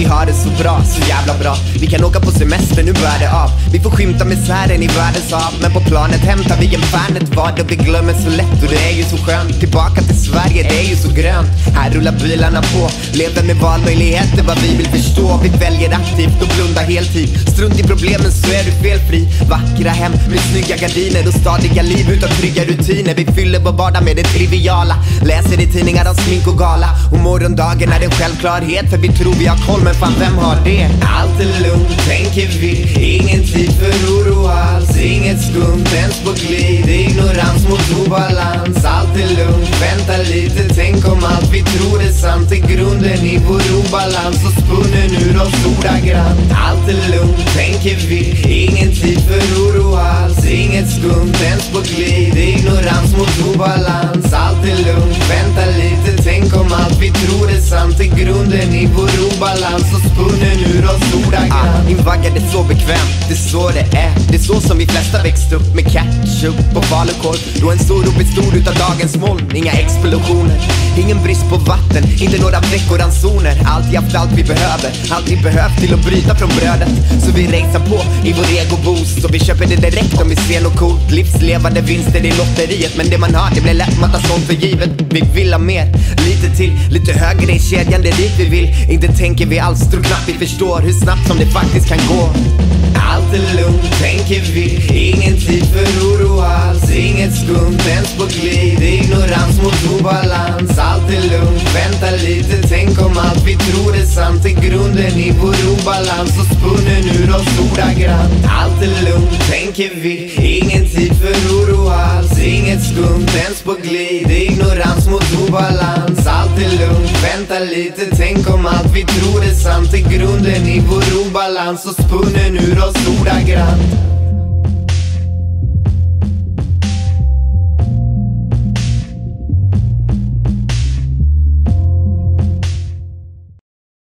vi har det så bra, så jävla bra. Vi kan åka på semester, nu bär det av. Vi får skymta misären i världens hav. Men på planet hämtar vi en fanet vad. Och vi glömmer så lätt, och det är ju så skönt. Tillbaka till Sverige, det är ju så grönt. Här rullar bilarna på, lever med valmöjligheter. Vad vi vill förstå, vi väljer aktivt och blundar heltid. Strunt i problemen så är du felfri. Vackra hem med snygga gardiner och stadiga liv utan trygga rutiner. Vi fyller vår vardag med det triviala, läser i tidningar om smink och gala. Och morgondagen är en självklarhet, för vi tror vi har koll, men fan vem har det? Allt är lugnt, tänker vi, ingen tid för oro alls. Inget skumt, ens på glid, ignorans mot obalans. Allt är lugnt, vänta lite, tänk om allt vi tror är sant. I grunden i vår obalans och spunnen ur oss ordagrant. Allt är lugnt, tänker vi, ingen tid för oro alls. Inget skumt, ens på glid, ignorans mot obalans. Allt är lugnt, vänta lite, tänk om allt vi tror är sant. I grunden i vår obalans och spunnen ur oss ordagrant. Invaggad är så bekvämt, det är så det är. Det är så som vi flesta växt upp med ketchup och falukorv. Då en stor och bestod utav dagens moln. Inga explosioner, ingen brist på vatten, inte några veckoransoner. Alltid haft allt vi behöver, alltid behövt till att bryta från brödet. Så vi rejsar på i vår egoboost, så vi köper det direkt om vi ser något coolt. Livslevande vinster i lotteriet, men det man har det blir lätt matta sånt för givet. Vi vill ha mer, lite till, lite högre i kedjan, det är dit vi vill. Inte tänker vi alls, tror knappt vi förstår hur snabbt som det faktiskt kan gå. Allt är lugnt, tänker vi, ingen tid för oro alls. Inget skumt, ens på glid, ignorans mot obalans. Allt är lugnt, vänta lite, tänk om allt vi tror är sant. I grunden i vår obalans och spunnen ur oss ordagrant. Allt är lugnt, tänker vi, ingen tid för oro alls. Inget skumt, ens på glid, ignorans mot obalans. Allt är lugnt, vänta lite, tänk om allt vi tror är sant. I grunden i vår obalans och spunnen ur oss ordagrant.